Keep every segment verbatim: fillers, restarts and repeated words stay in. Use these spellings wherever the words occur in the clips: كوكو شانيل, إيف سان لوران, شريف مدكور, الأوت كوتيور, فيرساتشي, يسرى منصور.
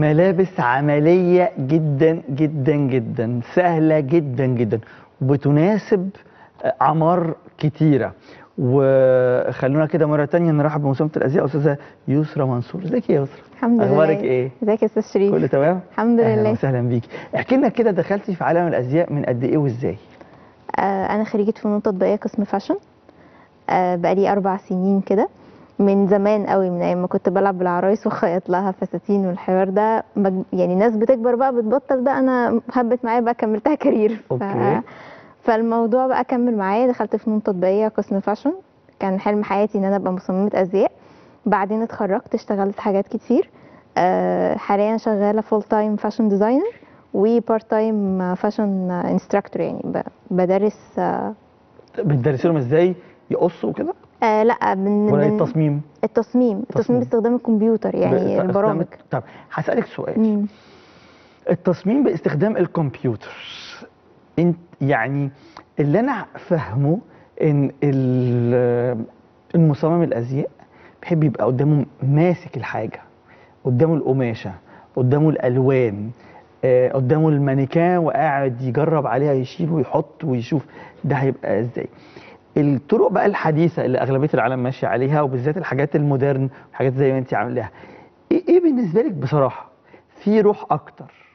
ملابس عملية جدا جدا جدا، سهلة جدا جدا، وبتناسب أعمار كتيرة. وخلونا كده مرة تانية نرحب بمساهمة الأزياء أستاذة يسرى منصور. ازيك يا يسرى؟ الحمد لله. أخبارك إيه؟ ازيك يا أستاذ شريف؟ كله تمام؟ الحمد لله. أهلا وسهلا بيكي. احكي لنا كده، دخلتي في عالم الأزياء من قد إيه وإزاي؟ آه أنا خريجة فنون تطبيقية قسم فاشن، آه بقالي أربع سنين كده، من زمان قوي، من ايام ما كنت بلعب بالعرايس وخيط لها فساتين والحوار ده. يعني ناس بتكبر بقى بتبطل ده، انا هبت معايا بقى كملتها كارير. ف... فالموضوع بقى كمل معايا، دخلت فنون تطبيقيه قسم فاشن، كان حلم حياتي ان انا ابقى مصممه ازياء. بعدين اتخرجت اشتغلت حاجات كتير، أه حاليا شغاله فول تايم فاشن ديزاينر وبارت تايم فاشن انستراكتور. يعني ب... بدرس. أه بتدرسي لهم ازاي يقصوا كده؟ آه لا، من ولا التصميم؟ التصميم التصميم باستخدام الكمبيوتر، يعني البرامج. طب هسألك سؤال. مم. التصميم باستخدام الكمبيوتر، انت يعني اللي انا فاهمه ان المصمم الازياء بيحب يبقى قدامه ماسك الحاجه، قدامه القماشه، قدامه الالوان، قدامه المانيكان، وقاعد يجرب عليها، يشيل ويحط ويشوف ده هيبقى ازاي. الطرق بقى الحديثه اللي اغلبيه العالم ماشيه عليها، وبالذات الحاجات المودرن والحاجات زي ما انت عاملاها، ايه بالنسبه لك بصراحه في روح اكتر؟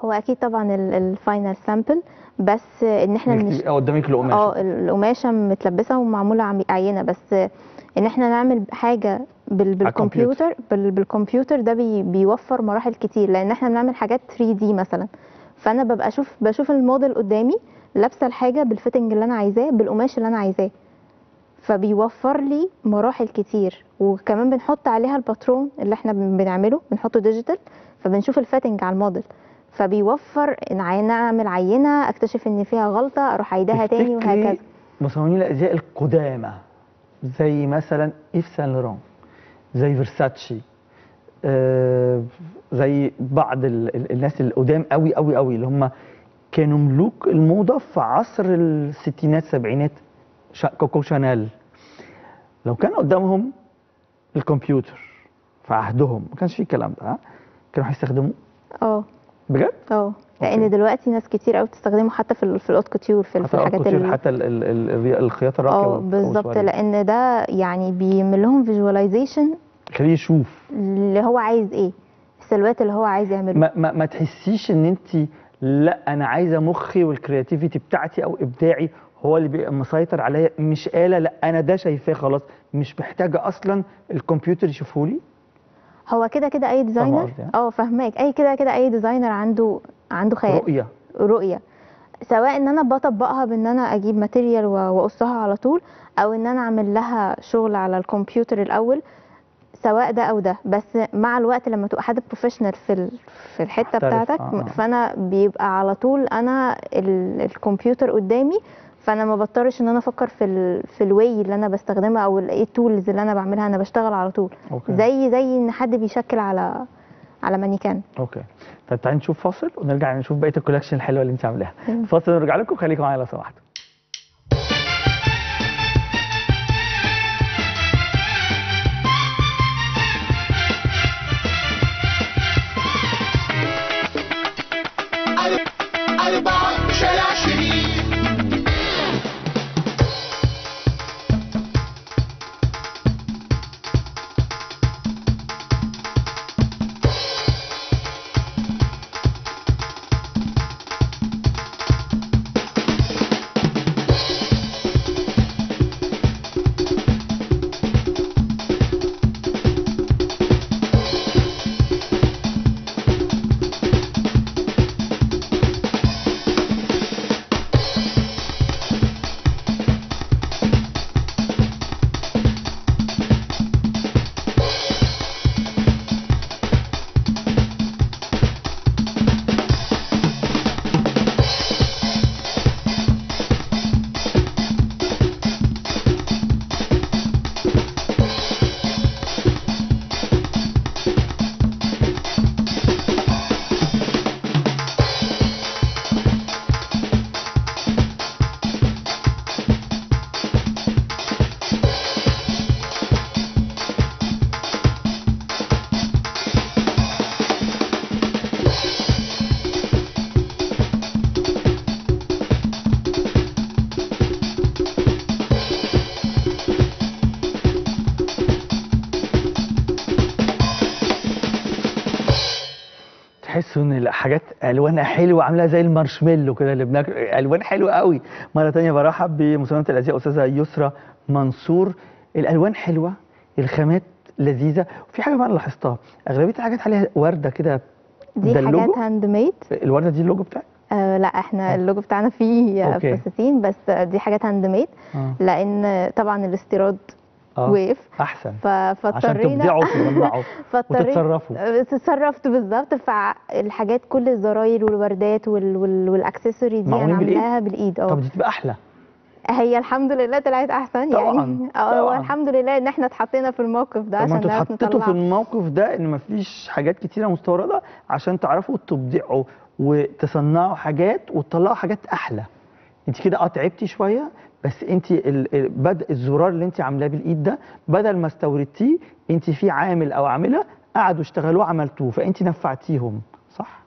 هو اكيد طبعا الفاينل سامبل، بس ان احنا مش قدامك القماشه، اه القماشه متلبسه ومعموله عينه، بس ان احنا نعمل حاجه بالكمبيوتر بالكمبيوتر ده بي بيوفر مراحل كتير، لان احنا بنعمل حاجات ثري دي مثلا. فانا ببقى اشوف بشوف الموديل قدامي لابسه الحاجه بالفيتنج اللي انا عايزاه بالقماش اللي انا عايزاه، فبيوفر لي مراحل كتير. وكمان بنحط عليها الباترون اللي احنا بنعمله، بنحطه ديجيتال، فبنشوف الفيتنج على الموديل، فبيوفر ان اعمل عينه اكتشف ان فيها غلطه اروح عيدها تاني، وهكذا. مصممين الازياء القدامى زي مثلا إيف سان لوران، زي فيرساتشي، آه زي بعض الناس القدام قوي قوي قوي اللي هم كانوا ملوك الموضة في عصر الستينات سبعينات، شا... كوكو شانيل، لو كان قدامهم الكمبيوتر في عهدهم ما كانش فيه الكلام ده، كانوا هيستخدموه؟ اه بجد؟ اه لأن دلوقتي ناس كتير قوي بتستخدمه، حتى في في الأوت كوتيور، في الحاجات اللي حتى الخياطة الراقية. اه بالظبط، لأن ده يعني بيعمل لهم فيجواليزيشن، خليه يشوف اللي هو عايز ايه، السلوات اللي هو عايز يعمله. ما, ما, ما تحسيش ان انت لا انا عايزه مخي والكرياتيفيتي بتاعتي او ابداعي هو اللي بيبقى مسيطر عليا، مش آلة، لا انا ده شايفاه خلاص، مش محتاجه اصلا الكمبيوتر يشوفه لي. هو كده كده اي ديزاينر، اه فاهماك، اي كده كده اي ديزاينر عنده عنده خيال، رؤيه رؤيه، سواء ان انا بطبقها بان انا اجيب ماتيريال واقصها على طول، او ان انا اعمل لها شغل على الكمبيوتر الاول، سواء ده او ده. بس مع الوقت لما تبقى حد بروفيشنال في في الحته بتاعتك، آه. فانا بيبقى على طول انا الكمبيوتر قدامي، فانا ما بضطرش ان انا افكر في ال في الواي اللي انا بستخدمها او ايه التولز اللي انا بعملها، انا بشتغل على طول. أوكي. زي زي ان حد بيشكل على على مانيكان. اوكي، طب تعالي نشوف فاصل ونرجع نشوف بقيه الكولكشن الحلوه اللي انت عاملاها. فاصل ونرجع لكم، خليكم معايا لو سمحتوا. بصوا حاجات الوانها حلوه عامله زي المارشميلو كده اللي بناكله، الوان حلوه قوي. مره ثانيه برحب بمصممه الازياء استاذه يسرى منصور. الالوان حلوه، الخامات لذيذه، وفي حاجه بقى انا لاحظتها اغلبيه الحاجات عليها ورده كده، دي حاجات هاند ميد. الورده دي اللوجو بتاعك؟ آه لا احنا آه. اللوجو بتاعنا فيه فساتين بس دي حاجات هاند ميد آه. لان طبعا الاستيراد آه. وقف احسن فاضطرينا عشان تبدعوا وتتصرفوا. اتصرفت بالظبط، فالحاجات كل الزراير والوردات وال... وال... والاكسسوري دي انا عاملاها بالايد. اه طب دي تبقى احلى، هي الحمد لله طلعت احسن يعني. هو الحمد لله ان احنا اتحطينا في الموقف ده، عشان انتوا اتحطيتوا في الموقف ده ان مفيش حاجات كتيره مستورده عشان تعرفوا تبدعوا وتصنعوا حاجات وتطلعوا حاجات احلى. انت كده اه تعبتي شويه بس انت بدء الزرار اللي انت عاملاه بالايد ده بدل ما استوردتيه انت في عامل او عامله قعدوا اشتغلوه عملتوه، فانت نفعتيهم صح؟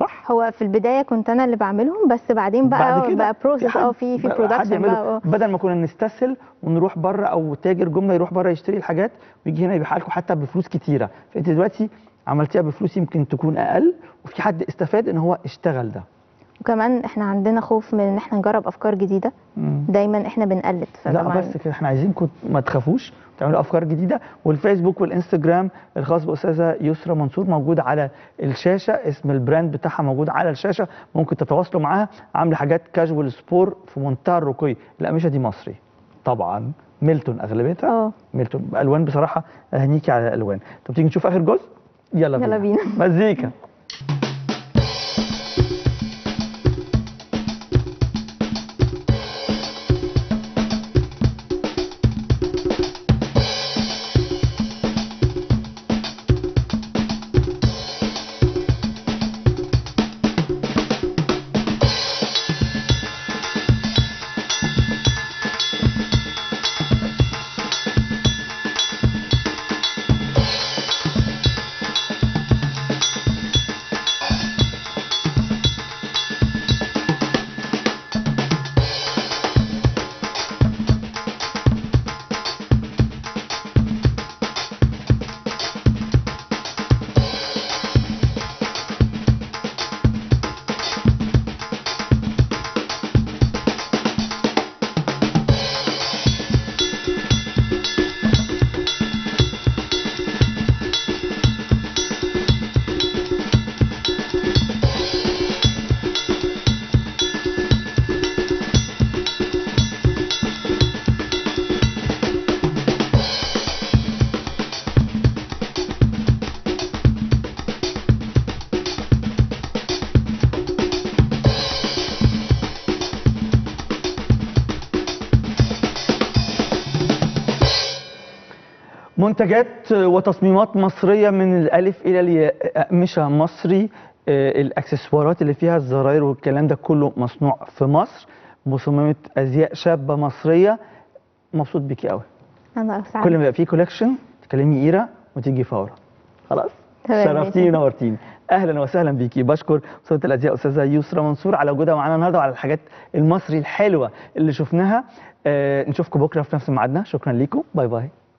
صح؟ هو في البدايه كنت انا اللي بعملهم بس بعدين بقى بعد بقى بروسيس اه في في برودكشن بقى، بدل ما كنا نستسهل ونروح بره او تاجر جمله يروح بره يشتري الحاجات ويجي هنا يبيعها لكم حتى بفلوس كتيره، فانت دلوقتي عملتيها بفلوس يمكن تكون اقل وفي حد استفاد ان هو اشتغل ده. وكمان احنا عندنا خوف من ان احنا نجرب افكار جديده، دايما احنا بنقلد. لا بس كده احنا عايزينكم ما تخافوش تعملوا افكار جديده. والفيسبوك والانستجرام الخاص باستاذه يسرى منصور موجود على الشاشه، اسم البراند بتاعها موجود على الشاشه، ممكن تتواصلوا معاها. عامله حاجات كاجوال سبور في منتهى الرقي، القميشه دي مصري طبعا، ميلتون اغلبيتها اه ميلتون، الوان بصراحه اهنيكي على الالوان. طب تيجي نشوف اخر جزء؟ يلا بينا, يلا بينا. مزيكا منتجات وتصميمات مصريه من الالف الى الياء، اقمشه مصري، الاكسسوارات اللي فيها الزراير والكلام ده كله مصنوع في مصر. مصممه ازياء شابه مصريه، مبسوط بيكي قوي. انا سعيد كل ما يبقى في كولكشن تكلمي ايره وتيجي فورا. خلاص شرفتيني ونورتيني، اهلا وسهلا بيكي. بشكر مصممه الازياء استاذه يسرى منصور على وجودها معانا النهارده وعلى الحاجات المصري الحلوه اللي شفناها. آه نشوفكم بكره في نفس ميعادنا، شكرا ليكم، باي باي.